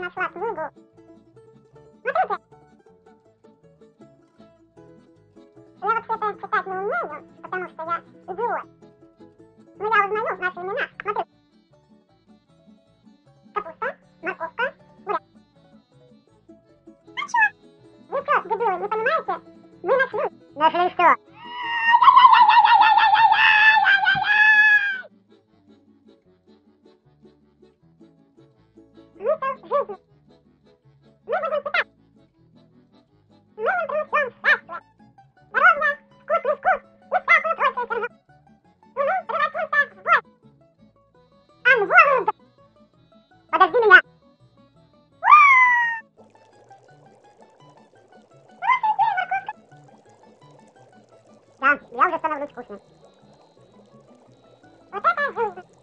я нашла книгу. Смотрите. Я вообще-то читать не умею, потому что я идиот. Но я узнаю наши имена. Смотрите. Капуста, морковка, буряк. А чё? Вы что, дебилы, не понимаете? Мы нашли. Нашли что? Подожди меня! Да, я уже становлюсь вкусным. Вот это жизнь!